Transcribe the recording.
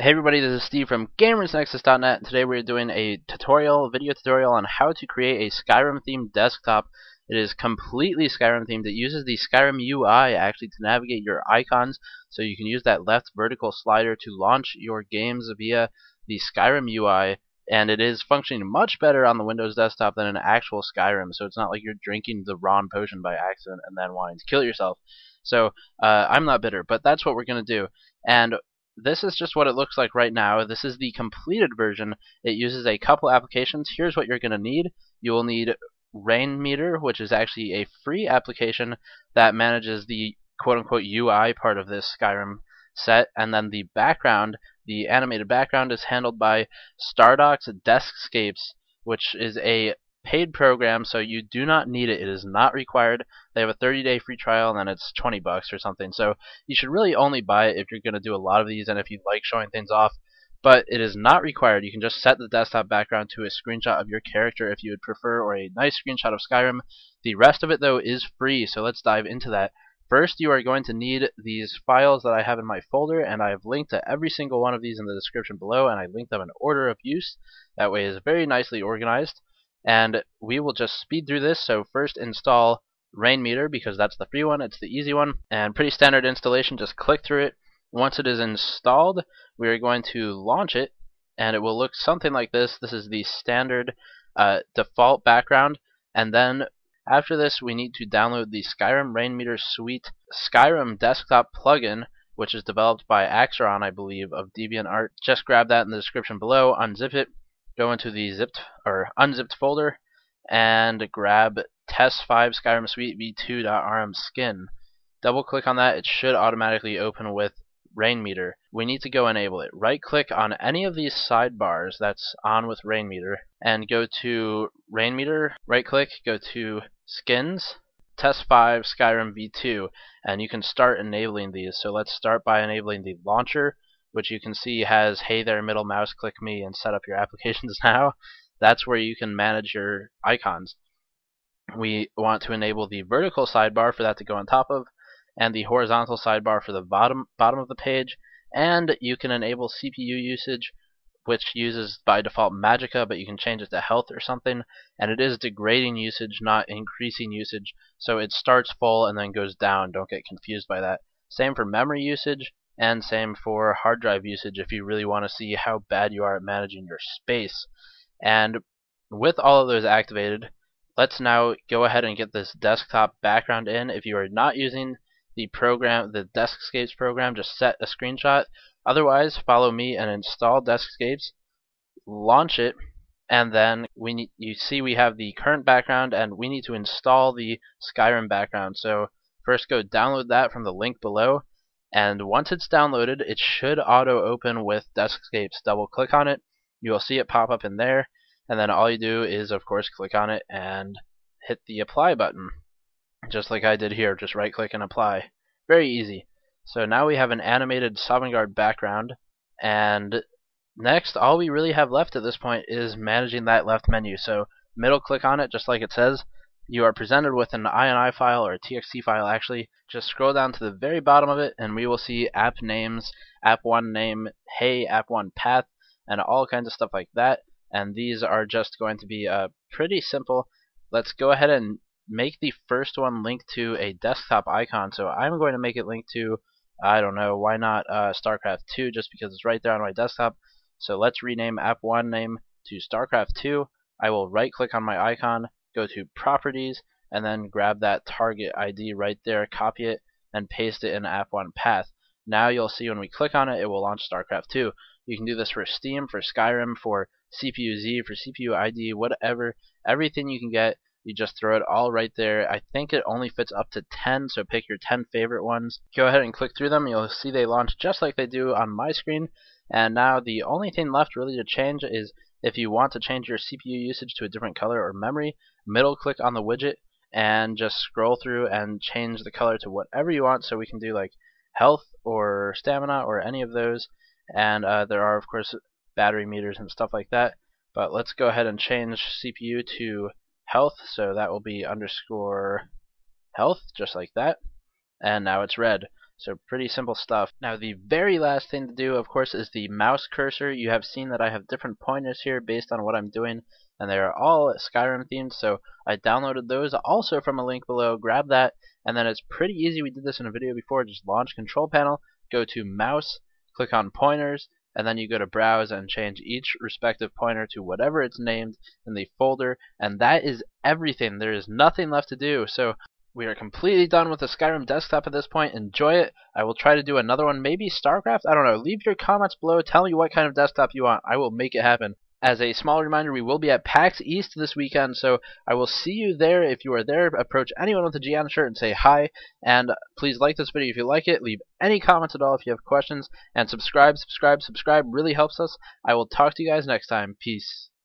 Hey everybody, this is Steve from GamersNexus.net. Today we're doing a video tutorial on how to create a Skyrim themed desktop. It is completely Skyrim themed. It uses the Skyrim UI actually to navigate your icons, so you can use that left vertical slider to launch your games via the Skyrim UI, and it is functioning much better on the Windows desktop than an actual Skyrim, so it's not like you're drinking the wrong potion by accident and then wanting to kill yourself. So I'm not bitter, but that's what we're going to do. And this is just what it looks like right now. This is the completed version. It uses a couple applications. Here's what you're going to need. You will need Rainmeter, which is actually a free application that manages the quote-unquote UI part of this Skyrim set. And then the background, the animated background, is handled by Stardock's Deskscapes, which is a paid program, so you do not need it. It is not required. They have a 30-day free trial, and then it's $20 or something. So you should really only buy it if you're going to do a lot of these and if you like showing things off. But it is not required. You can just set the desktop background to a screenshot of your character if you would prefer, or a nice screenshot of Skyrim. The rest of it, though, is free, so let's dive into that. First, you are going to need these files that I have in my folder, and I have linked to every single one of these in the description below, and I linked them in order of use. That way it's very nicely organized. And we will just speed through this. So first install Rainmeter, because that's the free one, it's the easy one, and pretty standard installation. Just click through it. Once it is installed, we are going to launch it, and it will look something like this. This is the standard default background, and then after this we need to download the Skyrim Rainmeter Suite Skyrim Desktop plugin, which is developed by Axeron, I believe, of DeviantArt. Just grab that in the description below, unzip it, go into the zipped or unzipped folder, and grab Test5Skyrim Suite v2.rm skin. Double click on that. It should automatically open with Rainmeter. We need to go enable it. Right click on any of these sidebars that's on with Rainmeter and go to Rainmeter, right click, go to skins, Test5Skyrim v2, and you can start enabling these. So let's start by enabling the launcher, which you can see has "Hey there, middle mouse, click me and set up your applications now." That's where you can manage your icons. We want to enable the vertical sidebar for that to go on top of, and the horizontal sidebar for the bottom of the page. And you can enable CPU usage, which uses by default Magica, but you can change it to health or something. And it is degrading usage, not increasing usage. So it starts full and then goes down. Don't get confused by that. Same for memory usage, and same for hard drive usage if you really want to see how bad you are at managing your space. And with all of those activated, let's now go ahead and get this desktop background in. If you are not using the program, the Deskscapes program, just set a screenshot. Otherwise, follow me and install Deskscapes, launch it, and then you see we have the current background, and we need to install the Skyrim background. So first go download that from the link below. And once it's downloaded, it should auto open with Deskscapes. Double click on it, you will see it pop up in there, and then all you do is of course click on it and hit the apply button, just like I did here. Just right click and apply. Very easy. So now we have an animated Sovngarde background, and next all we really have left at this point is managing that left menu. So middle click on it, just like it says. You are presented with an INI file, or a TXT file actually. Just scroll down to the very bottom of it, and we will see app names, app1 name, hey, app1 path, and all kinds of stuff like that. And these are just going to be pretty simple. Let's go ahead and make the first one link to a desktop icon. So I'm going to make it link to, I don't know, why not StarCraft 2, just because it's right there on my desktop. So let's rename app1 name to StarCraft 2. I will right click on my icon, go to properties, and then grab that target ID right there, copy it, and paste it in app1 path. Now you'll see when we click on it, it will launch StarCraft 2. You can do this for Steam, for Skyrim, for CPU-Z, for CPU-ID, whatever. Everything you can get, you just throw it all right there. I think it only fits up to 10, so pick your 10 favorite ones. Go ahead and click through them. You'll see they launch just like they do on my screen. And now the only thing left really to change is if you want to change your CPU usage to a different color or memory, middle click on the widget and just scroll through and change the color to whatever you want. So we can do like health or stamina or any of those. And there are of course battery meters and stuff like that. But let's go ahead and change CPU to health. So that will be _health, just like that. And now it's red. So pretty simple stuff. Now the very last thing to do, of course, is the mouse cursor. You have seen that I have different pointers here based on what I'm doing, and they are all Skyrim themed, so I downloaded those also from a link below. Grab that, and then it's pretty easy. We did this in a video before. Just launch Control Panel, go to Mouse, click on Pointers, and then you go to Browse and change each respective pointer to whatever it's named in the folder, and that is everything. There is nothing left to do. So we are completely done with the Skyrim desktop at this point. Enjoy it. I will try to do another one, maybe StarCraft? I don't know. Leave your comments below. Tell me what kind of desktop you want. I will make it happen. As a small reminder, we will be at PAX East this weekend, so I will see you there. If you are there, approach anyone with a Gianna shirt and say hi, and please like this video if you like it, leave any comments at all if you have questions, and subscribe really helps us. I will talk to you guys next time. Peace.